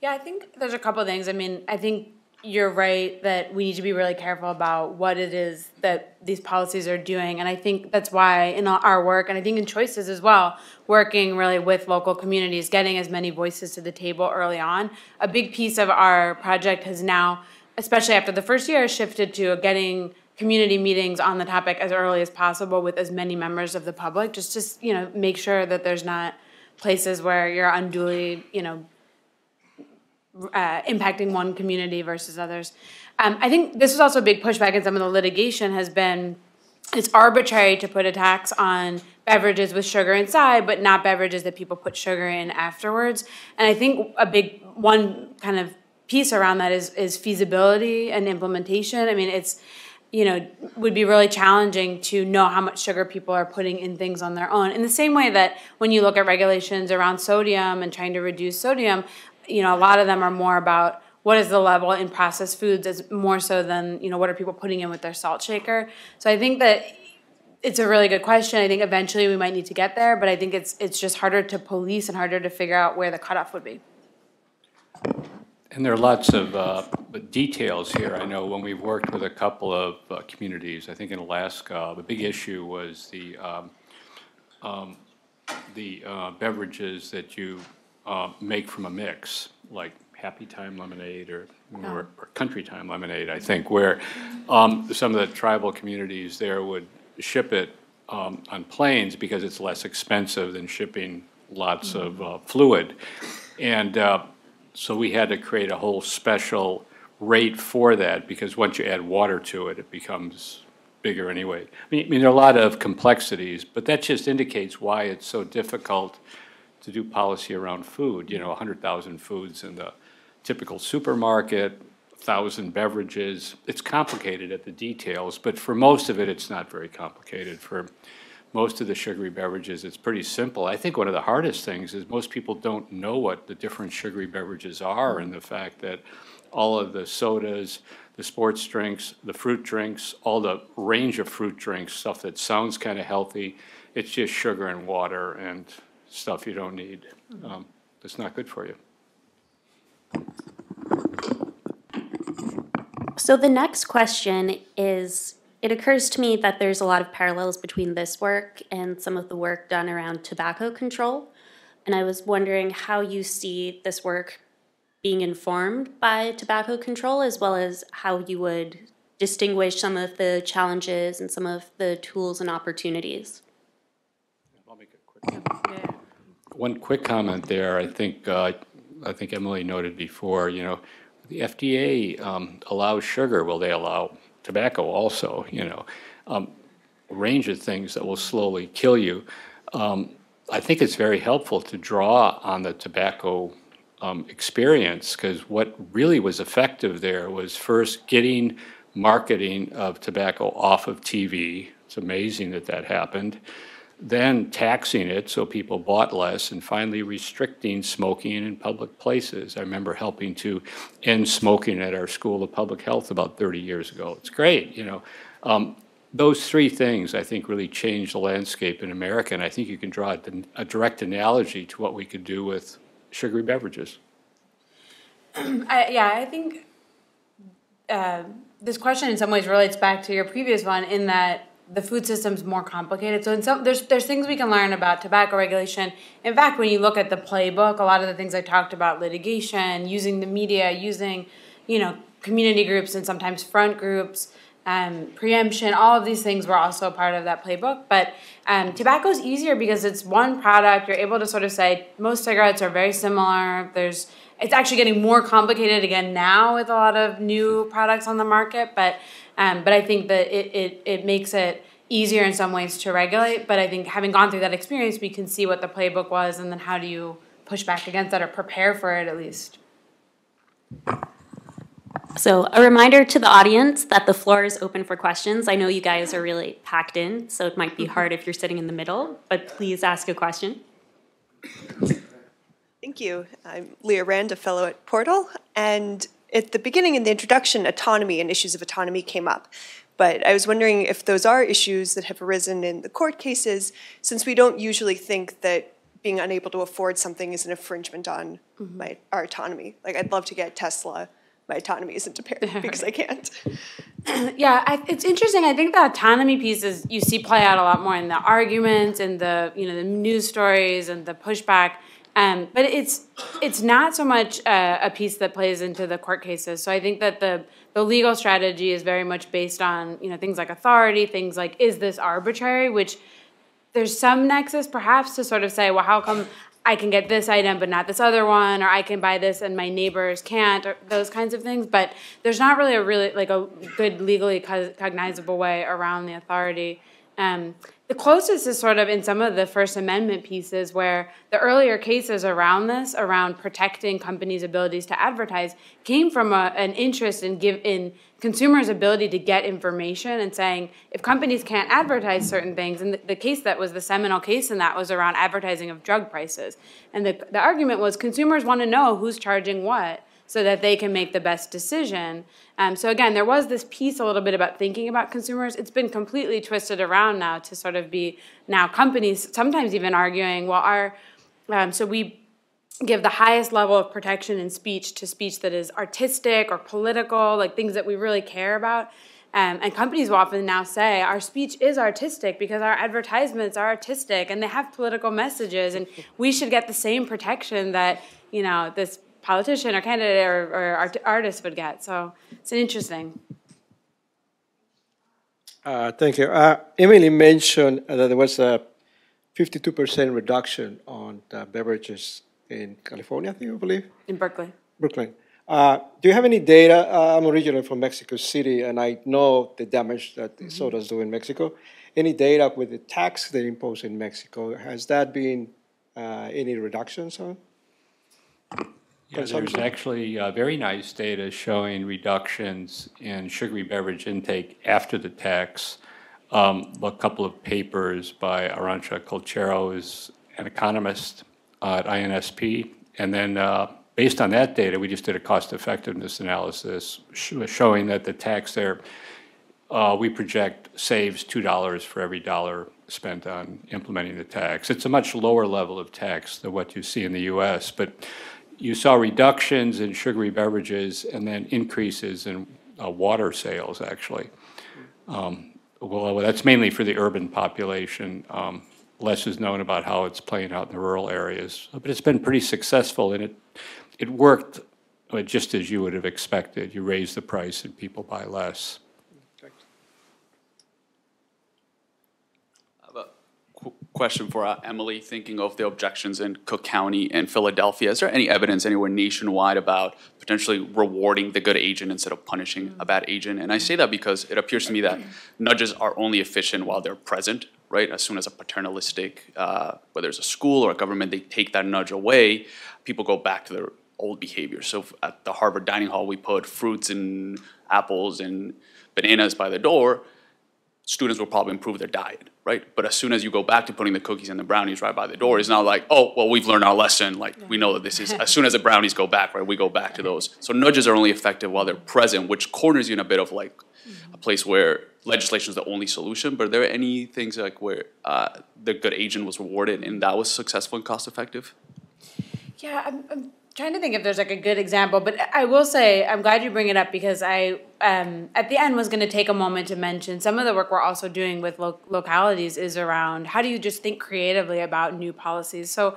Yeah, I think there's a couple of things. I mean, I think you're right that we need to be really careful about what it is that these policies are doing. And I think that's why in our work, and I think in Choices as well, working really with local communities, getting as many voices to the table early on. A big piece of our project has now, especially after the first year, shifted to getting community meetings on the topic as early as possible with as many members of the public, just to you know, make sure that there's not places where you're unduly you know, uh, impacting one community versus others. Um, I think this is also a big pushback in some of the litigation has been, it's arbitrary to put a tax on beverages with sugar inside, but not beverages that people put sugar in afterwards. And I think a big one kind of piece around that is, is feasibility and implementation. I mean, it's, you know, would be really challenging to know how much sugar people are putting in things on their own. In the same way that when you look at regulations around sodium and trying to reduce sodium, you know, a lot of them are more about what is the level in processed foods is more so than, you know, what are people putting in with their salt shaker. So I think that it's a really good question. I think eventually we might need to get there, but I think it's it's just harder to police and harder to figure out where the cutoff would be. And there are lots of uh, details here. I know when we've worked with a couple of uh, communities, I think in Alaska, the big issue was the um, um, the uh, beverages that you uh, make from a mix, like Happy Time lemonade or, oh. or, or Country Time lemonade, I think, where um, some of the tribal communities there would ship it um, on planes because it's less expensive than shipping lots mm-hmm. of uh, fluid. And uh, So we had to create a whole special rate for that because once you add water to it, it becomes bigger anyway. I mean, I mean, there are a lot of complexities, but that just indicates why it's so difficult to do policy around food. You know, one hundred thousand foods in the typical supermarket, one thousand beverages. It's complicated at the details, but for most of it, it's not very complicated. For most of the sugary beverages, it's pretty simple. I think one of the hardest things is most people don't know what the different sugary beverages are and the fact that all of the sodas, the sports drinks, the fruit drinks, all the range of fruit drinks, stuff that sounds kind of healthy, it's just sugar and water and stuff you don't need. Um, that's not good for you. So the next question is, it occurs to me that there's a lot of parallels between this work and some of the work done around tobacco control. And I was wondering how you see this work being informed by tobacco control as well as how you would distinguish some of the challenges and some of the tools and opportunities. I'll make a quick comment. Yeah. One quick comment there. I think uh, I think Emily noted before, you know, the F D A um, allows sugar. Will they allow tobacco also? You know, um, a range of things that will slowly kill you. Um, I think it's very helpful to draw on the tobacco um, experience, because what really was effective there was first getting marketing of tobacco off of T V. It's amazing that that happened. Then taxing it so people bought less, and finally restricting smoking in public places. I remember helping to end smoking at our School of Public Health about thirty years ago. It's great, you know. Um, those three things, I think, really changed the landscape in America, and I think you can draw a direct analogy to what we could do with sugary beverages. I, yeah, I think uh, this question in some ways relates back to your previous one, in that the food system's more complicated. So in some, there's there's things we can learn about tobacco regulation. In fact, when you look at the playbook, a lot of the things I talked about, litigation, using the media, using, you know, community groups and sometimes front groups, um, preemption, all of these things were also part of that playbook. But um, tobacco is easier because it's one product. You're able to sort of say most cigarettes are very similar. There's It's actually getting more complicated again now with a lot of new products on the market, but um, but I think that it, it, it makes it easier in some ways to regulate. But I think having gone through that experience, we can see what the playbook was, and then how do you push back against that or prepare for it at least. So a reminder to the audience that the floor is open for questions. I know you guys are really packed in, so it might be hard if you're sitting in the middle, but please ask a question. Thank you. I'm Leah Rand, a fellow at Portal. And at the beginning, in the introduction, autonomy and issues of autonomy came up. But I was wondering if those are issues that have arisen in the court cases, since we don't usually think that being unable to afford something is an infringement on mm-hmm. my, our autonomy. Like, I'd love to get Tesla. My autonomy isn't impaired because I can't. Yeah, I, it's interesting. I think the autonomy piece is you see play out a lot more in the arguments and the, you know, the news stories and the pushback. Um, but it's it's not so much uh, a piece that plays into the court cases. So I think that the the legal strategy is very much based on, you know, things like authority, things like, is this arbitrary? Which there's some nexus perhaps to sort of say, well, how come I can get this item but not this other one, or I can buy this and my neighbors can't, or those kinds of things. But there's not really a really like a good legally cognizable way around the authority. Um, the closest is sort of in some of the First Amendment pieces, where the earlier cases around this, around protecting companies' abilities to advertise, came from a, an interest in, give, in consumers' ability to get information and saying, if companies can't advertise certain things, and the, the case that was the seminal case in that was around advertising of drug prices. And the, the argument was consumers want to know who's charging what, so that they can make the best decision. Um, so again, there was this piece a little bit about thinking about consumers. It's been completely twisted around now to sort of be now companies sometimes even arguing, well, our um, so we give the highest level of protection in speech to speech that is artistic or political, like things that we really care about. Um, and companies will often now say, our speech is artistic because our advertisements are artistic and they have political messages, and we should get the same protection that, you know, this politician or candidate or, or art, artist would get. So it's an interesting. Uh, thank you. Uh, Emily mentioned that there was a fifty-two percent reduction on uh, beverages in California, I think you believe? In Berkeley. Brooklyn. Uh, do you have any data? Uh, I'm originally from Mexico City, and I know the damage that mm-hmm. sodas do in Mexico. Any data with the tax they impose in Mexico? Has that been uh, any reductions on? Yeah, there's actually uh, very nice data showing reductions in sugary beverage intake after the tax. Um, a couple of papers by Arantxa Colchero, is an economist uh, at I N S P. And then uh, based on that data, we just did a cost effectiveness analysis sh showing that the tax there, uh, we project, saves two dollars for every dollar spent on implementing the tax. It's a much lower level of tax than what you see in the U S, but you saw reductions in sugary beverages and then increases in uh, water sales, actually. Um, well, that's mainly for the urban population. Um, less is known about how it's playing out in the rural areas. But it's been pretty successful, and it, it worked just as you would have expected. You raise the price and people buy less. question for uh, Emily, thinking of the objections in Cook County and Philadelphia. Is there any evidence anywhere nationwide about potentially rewarding the good agent instead of punishing mm-hmm. a bad agent? And I say that because it appears to me that nudges are only efficient while they're present, right? As soon as a paternalistic, uh, whether it's a school or a government, they take that nudge away, people go back to their old behavior. So at the Harvard dining hall, we put fruits and apples and bananas by the door. Students will probably improve their diet, right? But as soon as you go back to putting the cookies and the brownies right by the door, it's not like, oh, well, we've learned our lesson. Like, yeah. we know that this is, as soon as the brownies go back, right, we go back to those. So nudges are only effective while they're present, which corners you in a bit of like mm-hmm. a place where legislation is the only solution. But are there any things like where uh, the good agent was rewarded and that was successful and cost effective? Yeah, I'm, I'm trying to think if there's like a good example, but I will say I'm glad you bring it up because I um, at the end was going to take a moment to mention some of the work we're also doing with lo localities is around how do you just think creatively about new policies. So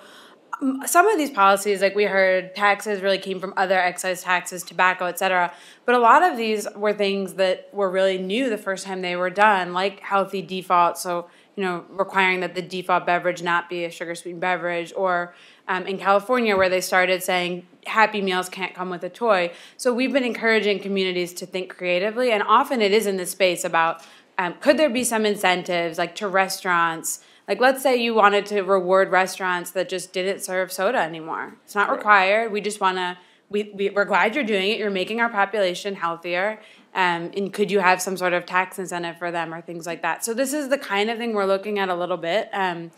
um, some of these policies, like we heard, taxes really came from other excise taxes, tobacco, et cetera. But a lot of these were things that were really new the first time they were done, like healthy default. So, you know, requiring that the default beverage not be a sugar-sweetened beverage, or um, in California where they started saying Happy Meals can't come with a toy. So we've been encouraging communities to think creatively, and often it is in this space about um, could there be some incentives like to restaurants, like let's say you wanted to reward restaurants that just didn't serve soda anymore. It's not required. We just want to, we, we, we're glad you're doing it. You're making our population healthier. Um, and could you have some sort of tax incentive for them or things like that? So this is the kind of thing we're looking at a little bit. Um,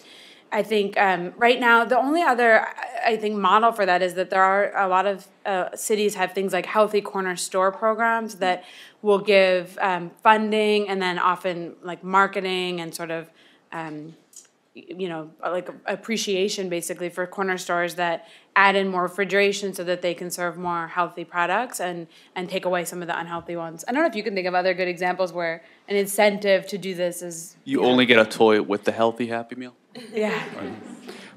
I think um, right now the only other, I think, model for that is that there are a lot of uh, cities have things like healthy corner store programs that will give um, funding and then often like marketing and sort of um, you know, like appreciation basically for corner stores that add in more refrigeration so that they can serve more healthy products and, and take away some of the unhealthy ones. I don't know if you can think of other good examples where an incentive to do this is... You, you know, only get a toy with the healthy Happy Meal? Yeah. Right.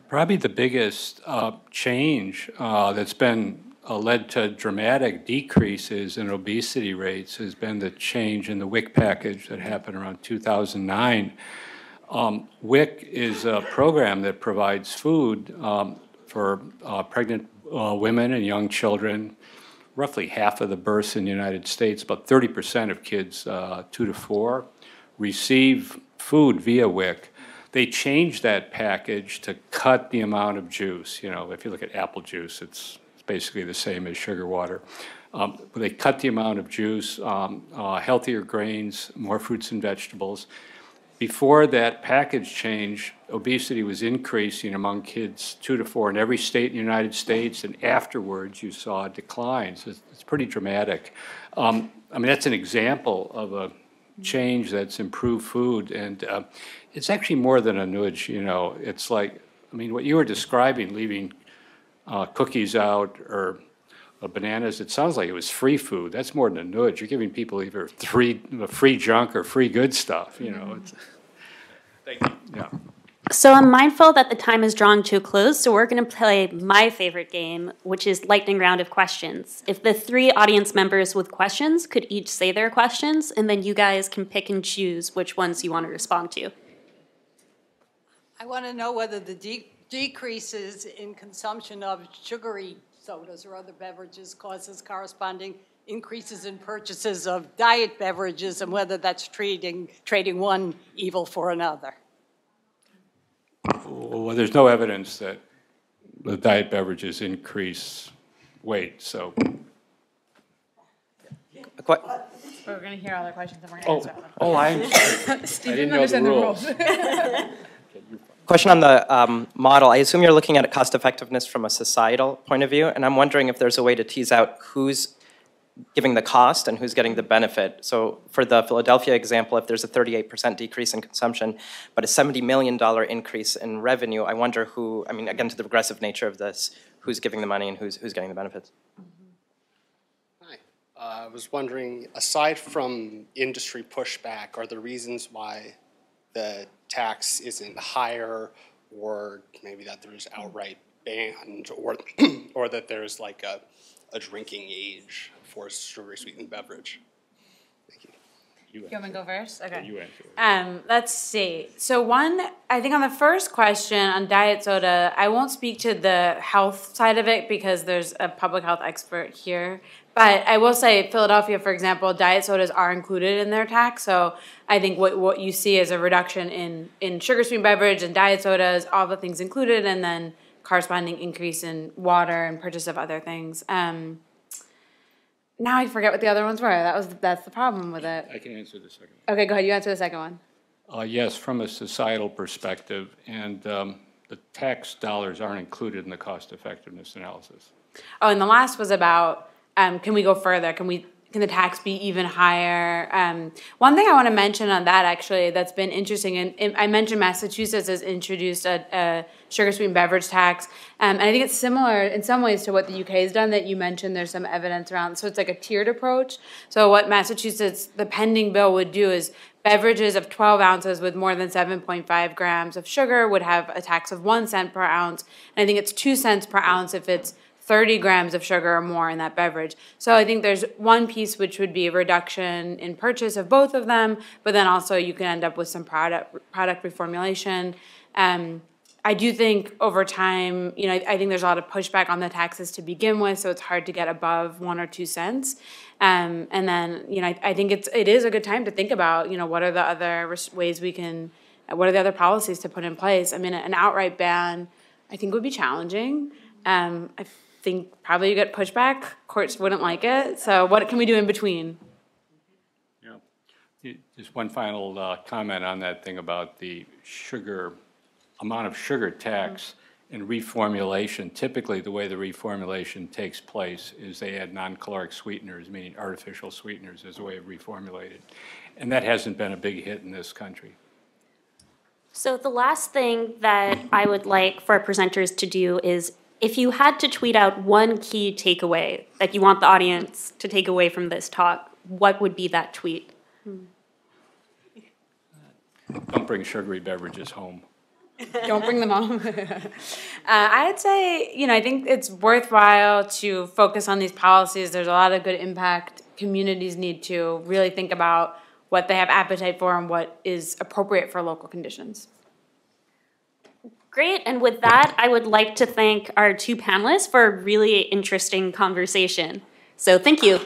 Probably the biggest uh, change uh, that's been uh, led to dramatic decreases in obesity rates has been the change in the W I C package that happened around two thousand nine. Um, W I C is a program that provides food um, for uh, pregnant uh, women and young children. Roughly half of the births in the United States, about thirty percent of kids uh, two to four, receive food via W I C. They changed that package to cut the amount of juice. You know, if you look at apple juice, it's, it's basically the same as sugar water. Um, they cut the amount of juice, um, uh, healthier grains, more fruits and vegetables. Before that package change, obesity was increasing among kids two to four in every state in the United States, and afterwards you saw declines. It's, it's pretty dramatic. Um, I mean, that's an example of a change that's improved food, and uh, it's actually more than a nudge, you know. It's like, I mean, what you were describing, leaving uh, cookies out or bananas, it sounds like it was free food. That's more than a nudge. You're giving people either three, free junk or free good stuff, you know. It's, thank you. Yeah. So I'm mindful that the time is drawing to a close, so we're going to play my favorite game, which is lightning round of questions. If the three audience members with questions could each say their questions, and then you guys can pick and choose which ones you want to respond to. I want to know whether the de decreases in consumption of sugary sodas or other beverages causes corresponding increases in purchases of diet beverages, and whether that's trading, trading one evil for another. Well, there's no evidence that the diet beverages increase weight, so. We're going to hear all the questions and we're going to answer them. Oh, I'm sorry. Steve, I didn't understand the rules. Question on the um, model. I assume you're looking at a cost effectiveness from a societal point of view, and I'm wondering if there's a way to tease out who's giving the cost and who's getting the benefit. So for the Philadelphia example, if there's a thirty-eight percent decrease in consumption, but a seventy million dollar increase in revenue, I wonder who, I mean, again, to the regressive nature of this, who's giving the money and who's, who's getting the benefits? Hi. Uh, I was wondering, aside from industry pushback, are there reasons why the tax isn't higher, or maybe that there's outright banned, or or that there's like a, a drinking age for sugary sweetened beverage? Thank you. You, you want me to go first? Okay. Yeah, you answer. Um, let's see. So one, I think on the first question on diet soda, I won't speak to the health side of it because there's a public health expert here. But I will say Philadelphia, for example, diet sodas are included in their tax. So I think what, what you see is a reduction in, in sugar sweetened beverage and diet sodas, all the things included, and then corresponding increase in water and purchase of other things. Um, now I forget what the other ones were. That was that's the problem with it. I can answer the second one. Okay, go ahead. You answer the second one. Uh, yes, from a societal perspective, and um, the tax dollars aren't included in the cost effectiveness analysis. Oh, and the last was about um, can we go further? Can we can the tax be even higher? Um, one thing I want to mention on that actually that's been interesting, and, and I mentioned Massachusetts has introduced a, a sugar sweetened beverage tax, um, and I think it's similar in some ways to what the U K has done that you mentioned. There's some evidence around, so it's like a tiered approach. So what Massachusetts, the pending bill would do is beverages of twelve ounces with more than seven point five grams of sugar would have a tax of one cent per ounce, and I think it's two cents per ounce if it's thirty grams of sugar or more in that beverage. So I think there's one piece which would be a reduction in purchase of both of them, but then also you can end up with some product product reformulation. Um, I do think over time, you know, I, I think there's a lot of pushback on the taxes to begin with, so it's hard to get above one or two cents. Um, and then, you know, I, I think it's it is a good time to think about, you know, what are the other ways we can, what are the other policies to put in place? I mean, an outright ban, I think would be challenging. Um, I think probably you get pushback. Courts wouldn't like it. So what can we do in between? Yeah. Just one final uh, comment on that thing about the sugar, amount of sugar tax and reformulation. Typically, the way the reformulation takes place is they add non-caloric sweeteners, meaning artificial sweeteners, as a way of reformulating. And that hasn't been a big hit in this country. So the last thing that I would like for our presenters to do is, if you had to tweet out one key takeaway that you want the audience to take away from this talk, what would be that tweet? Don't bring sugary beverages home. Don't bring them home. uh, I'd say, you know, I think it's worthwhile to focus on these policies. There's a lot of good impact. Communities need to really think about what they have appetite for and what is appropriate for local conditions. Great, and with that, I would like to thank our two panelists for a really interesting conversation. So thank you.